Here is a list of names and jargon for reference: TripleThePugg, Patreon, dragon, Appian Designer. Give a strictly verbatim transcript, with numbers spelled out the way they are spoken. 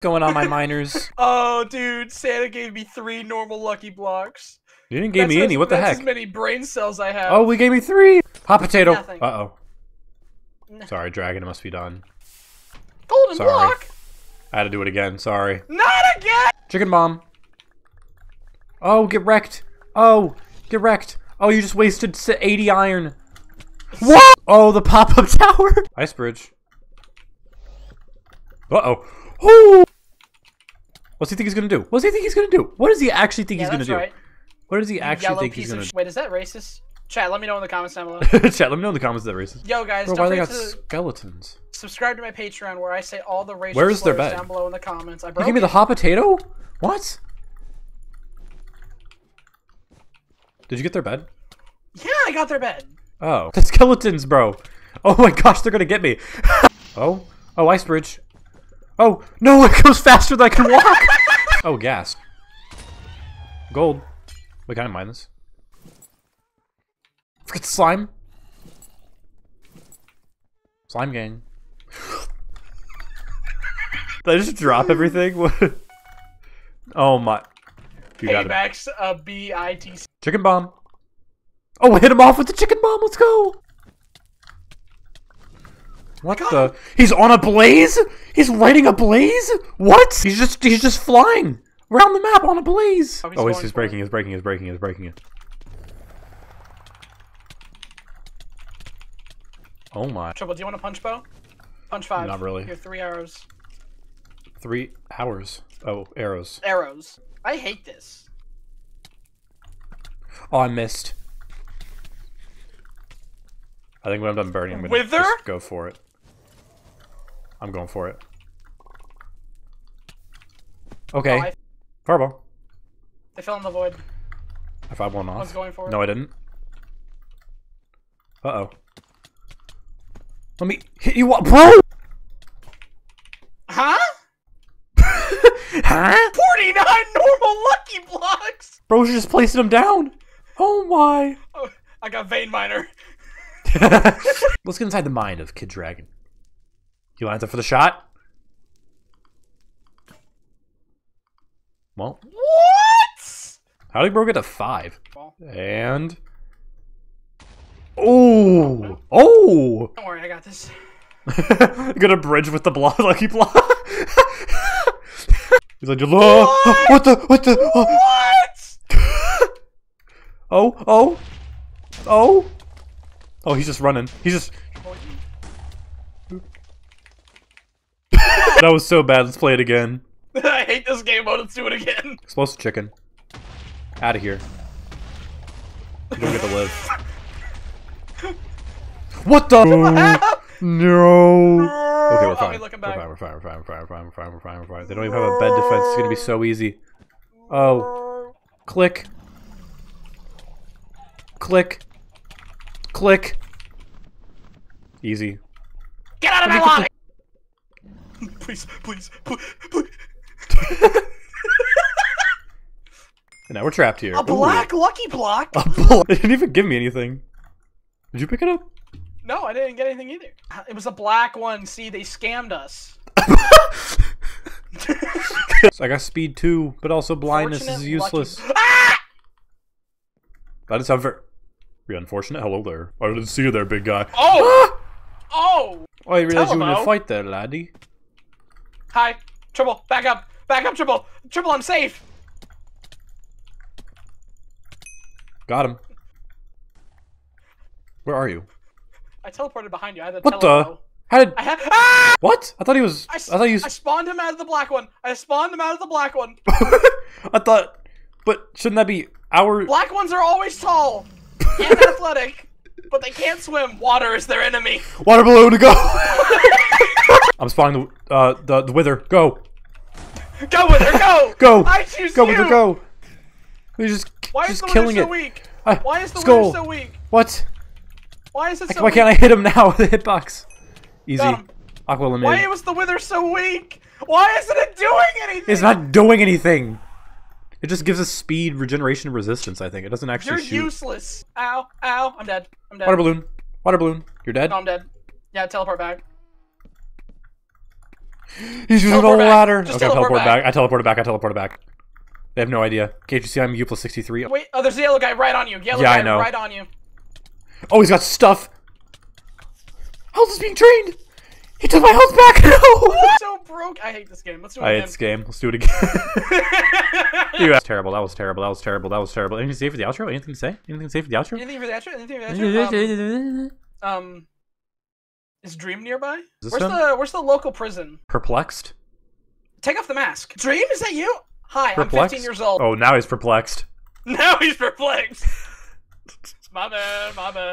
going on my minors. Oh, dude, Santa gave me three normal lucky blocks. You didn't give me any. What the heck? That's as many brain cells I have. Oh, we gave me three. Hot potato. Uh oh. No. Sorry, dragon. It must be done. Golden Sorry. block. I had to do it again. Sorry. Not again. Chicken bomb. Oh, get wrecked. Oh, get wrecked. Oh, you just wasted eighty iron. What? Oh, the pop-up tower. Ice bridge. Uh oh. Ooh. What's he think he's gonna do? What's he think he's gonna do? What does he actually think yeah, he's gonna do? Right. What does he actually Yellow think he's gonna do? Wait, is that racist? Chat, let me know in the comments down below. Chat, let me know in the comments is that racist. Yo, guys, Bro, don't why they got skeletons? Subscribe to my Patreon where I say all the racist Where is their bed? Down below in the comments. I broke you gave me the hot potato? What? Did you get their bed? Yeah, I got their bed. Oh. The skeletons, bro. Oh my gosh, they're gonna get me. Oh. Oh, ice bridge. Oh, no, it goes faster than I can walk. Oh, gas. Gold. Wait, can I mine this? Freaking slime. Slime gang. Did I just drop everything? Oh my. You got it. Payback's a B I T C. Chicken bomb. Oh, hit him off with the chicken bomb. Let's go. What God. the? He's on a blaze? He's lighting a blaze? What? He's just he's just flying around the map on a blaze. Oh, he's, oh, he's, he's breaking, he's breaking, he's breaking, he's breaking it. Oh my. Trouble, do you want a punch bow? Punch five. Not really. Here, three arrows. Three hours. Oh, arrows. Arrows. I hate this. Oh, I missed. I think when I'm done burning, I'm gonna Wither? just go for it. I'm going for it. Okay. Oh, Fireball. They fell in the void. I fired one off. One's going for it. No, I didn't. Uh-oh. Let me hit you up, bro! Huh? Huh? forty-nine normal lucky blocks! Bro's just placing them down! Oh my! Oh, I got Vein Miner. Let's get inside the mind of Kid Dragon. You lines up for the shot? Well. What? How did Bro get to five? Ball. And. Oh! Oh! Don't worry, I got this. You're gonna bridge with the block, lucky block. He's like, what? what the? What the? What? Oh, oh. Oh. Oh, he's just running. He's just. That was so bad. Let's play it again. I hate this game mode. Let's do it again. Explosive chicken. Out of here. You don't get to live. What the? No. Okay, we're fine. We're fine. We're fine. We're fine. We're fine. We're fine. We're fine. We're fine. We're fine. They don't even have a bed defense. It's gonna be so easy. Oh. Click. Click. Click. Easy. Get out of my lobby! Please, please, please, please. And now we're trapped here. A black Ooh. lucky block. A bl they didn't even give me anything. Did you pick it up? No, I didn't get anything either. It was a black one. See, they scammed us. So I got speed two, but also blindness Fortunate is useless. Ah! That is how very. Unfortunate. Hello there. I didn't see you there, big guy. Oh! Ah! Oh! Oh, I realized you were in a fight there, laddie. Hi. Triple. Back up. Back up, Triple. Triple, I'm safe. Got him. Where are you? I teleported behind you. I had the What telepo. the? How did... I had... Ah! What? I thought he was... I, I thought he was... I spawned him out of the black one. I spawned him out of the black one. I thought... But shouldn't that be our... Black ones are always tall. And athletic, but they can't swim. Water is their enemy. Water balloon to go. I'm spawning the uh the, the wither. Go. Go wither. Go. Go. I choose go, you. Go wither. Go. We're just why just is the killing so it. Weak? I, why is the skull. wither so weak? What? Why is it? So I, why weak? can't I hit him now with a hitbox? Easy. Aqua eliminated. Why was the wither so weak? Why isn't it doing anything? It's not doing anything. It just gives us speed, regeneration, resistance, I think. It doesn't actually You're shoot. useless. Ow, ow, I'm dead. I'm dead. Water balloon. Water balloon. You're dead? No, I'm dead. Yeah, teleport back. He's using an old ladder. Just okay, teleport, teleport back. back. I teleported back. I teleported back. They have no idea. Can't you see I'm U plus sixty-three? Wait, oh, there's the yellow guy right on you. Yellow yeah, guy I know. right on you. Oh, he's got stuff. Health is being drained. He took my health back. No. I'm so broke. I hate this game. Let's do it again. I hate this game. Let's do it again. That was terrible. That was terrible. That was terrible. That was terrible. Anything to say for the outro? Anything to say? Anything to say for the outro? Anything for the outro? Anything for the outro? Um, um is Dream nearby? Is where's one? the Where's the local prison? Perplexed. Take off the mask. Dream, is that you? Hi, perplexed? I'm fifteen years old. Oh, now he's perplexed. Now he's perplexed. My bad. My bad.